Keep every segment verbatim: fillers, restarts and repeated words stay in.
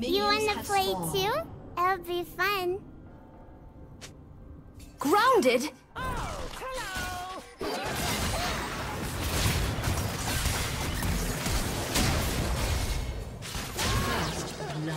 You wanna play too? It'll be fun. Grounded? Oh, hello! Last blood.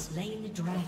Slain the dragon.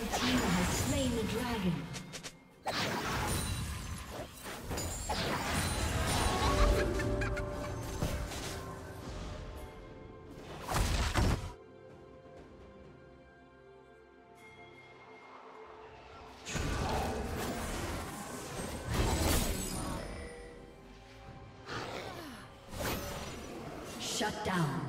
team has slain the dragon. Shut down.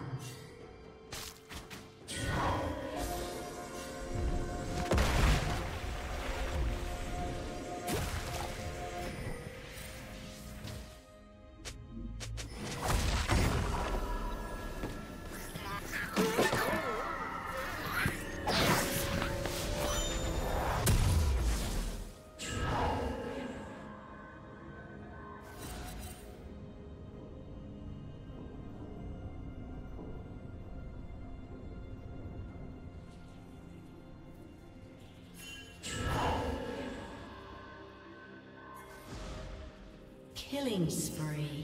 Killing spree.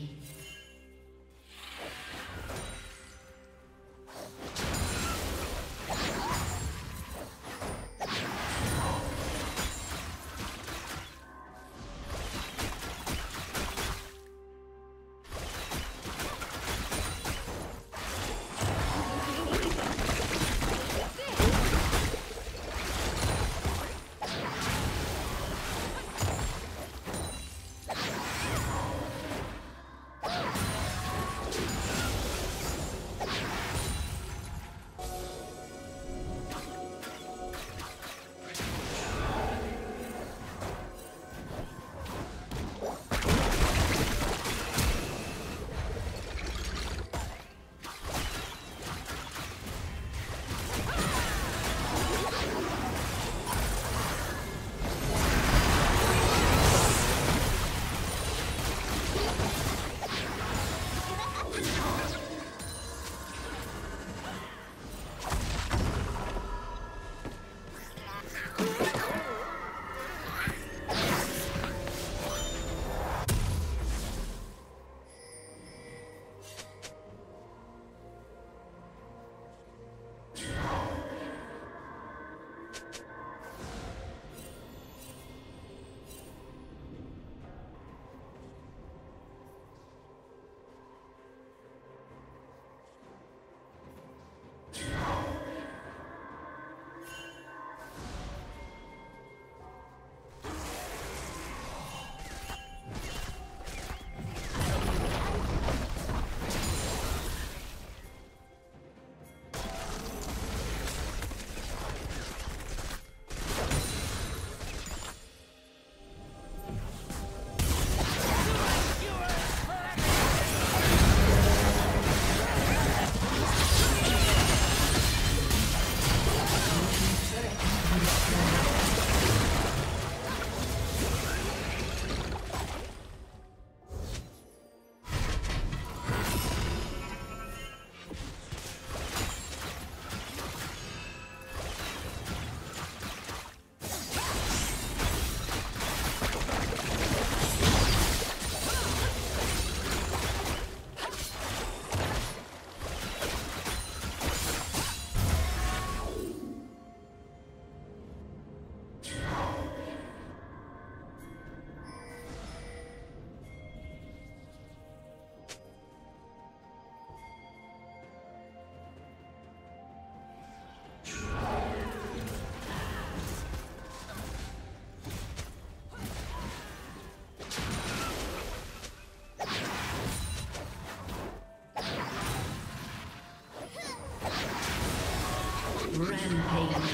Rampage.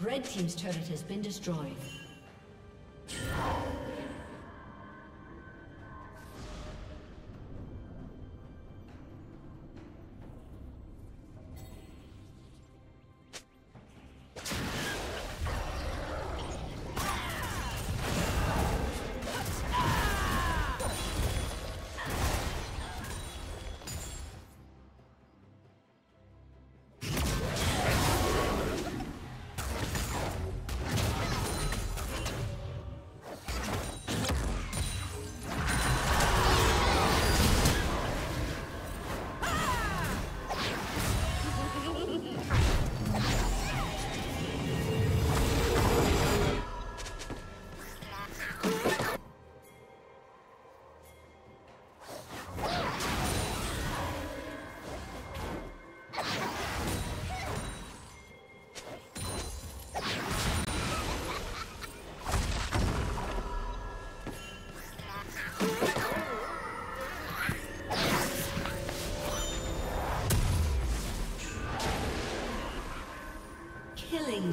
Red team's turret has been destroyed. Killing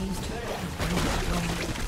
He's turning his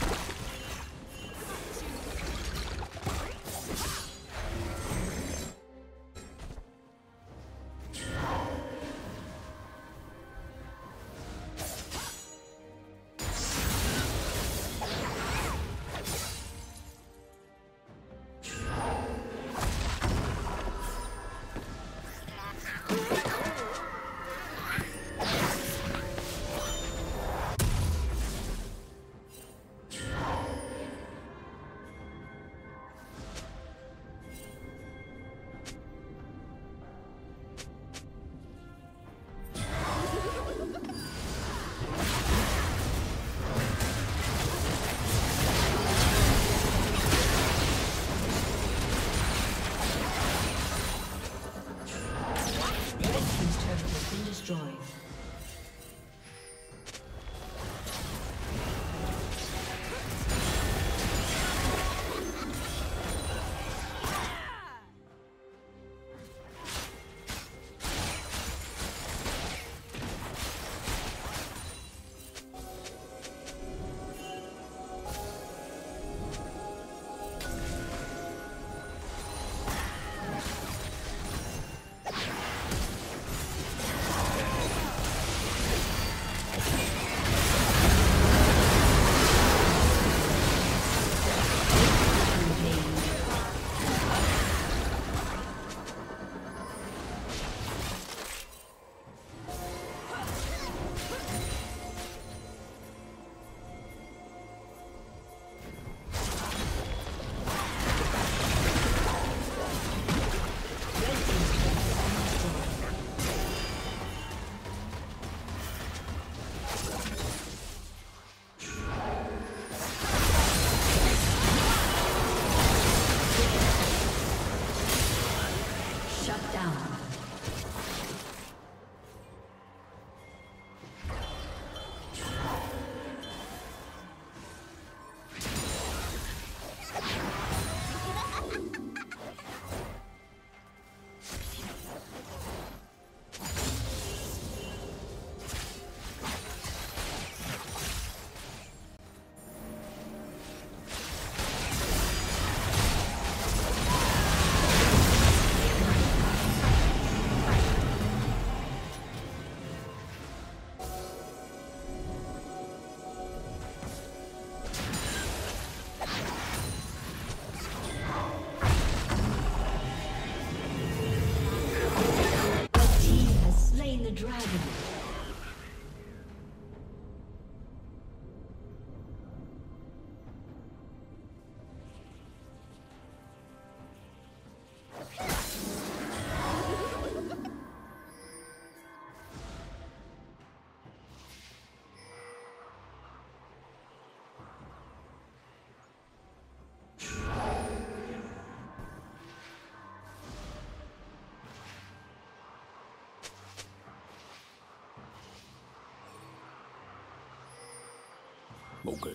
冇計。